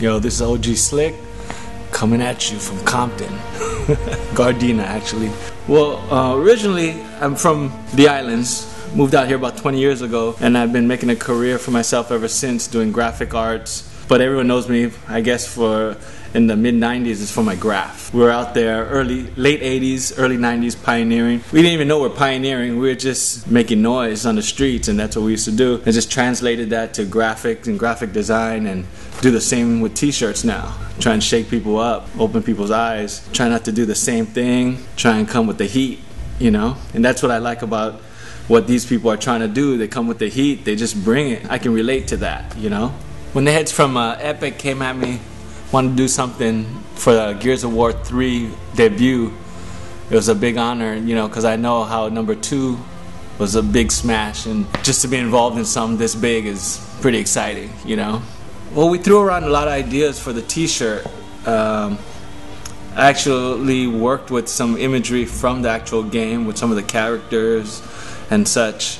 Yo, this is OG Slick coming at you from Compton, Gardena actually. Well, originally I'm from the islands, moved out here about 20 years ago, and I've been making a career for myself ever since, doing graphic arts. But everyone knows me, I guess, for in the mid-90s is for my graph. We were out there late 80s, early 90s pioneering. We didn't even know we were pioneering, we were just making noise on the streets, and that's what we used to do. And just translated that to graphics and graphic design, and do the same with t-shirts now. Try and shake people up, open people's eyes, try not to do the same thing, try and come with the heat, you know? And that's what I like about what these people are trying to do. They come with the heat, they just bring it. I can relate to that, you know? When the heads from Epic came at me, wanted to do something for the Gears of War 3 debut, it was a big honor, you know, because I know how #2 was a big smash, and just to be involved in something this big is pretty exciting, you know? Well, we threw around a lot of ideas for the t-shirt. I actually worked with some imagery from the actual game with some of the characters and such,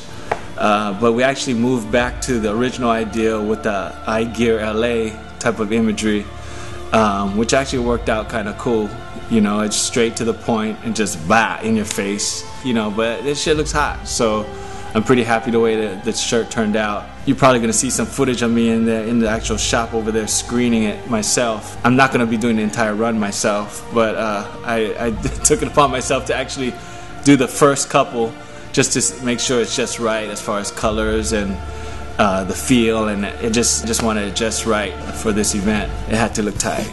but we actually moved back to the original idea with the iGear LA type of imagery, which actually worked out kind of cool. You know, it's straight to the point and just bah, in your face, you know, but this shit looks hot, so I'm pretty happy the way that the shirt turned out. You're probably gonna see some footage of me in the actual shop over there screening it myself. I'm not gonna be doing the entire run myself, but I took it upon myself to actually do the first couple just to make sure it's just right as far as colors and the feel, and it just wanted it just right for this event. It had to look tight.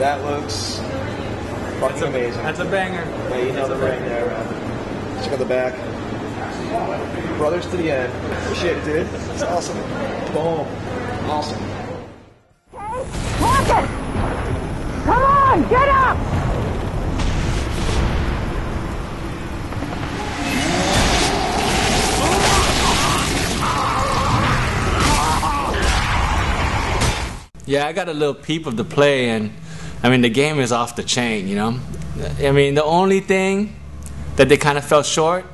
That looks fucking amazing. That's a banger. Yeah, you know the right there, man. Check out the back. Brothers to the end. Shit, dude. It's awesome. Boom. Awesome. Walk it! Come on, get up! Yeah, I got a little peep of the play, and I mean the game is off the chain, you know? I mean the only thing that they kind of fell short,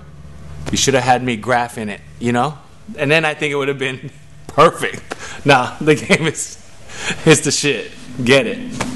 you should have had me graph in it, you know? And then I think it would have been perfect. Nah, the game is the shit. Get it.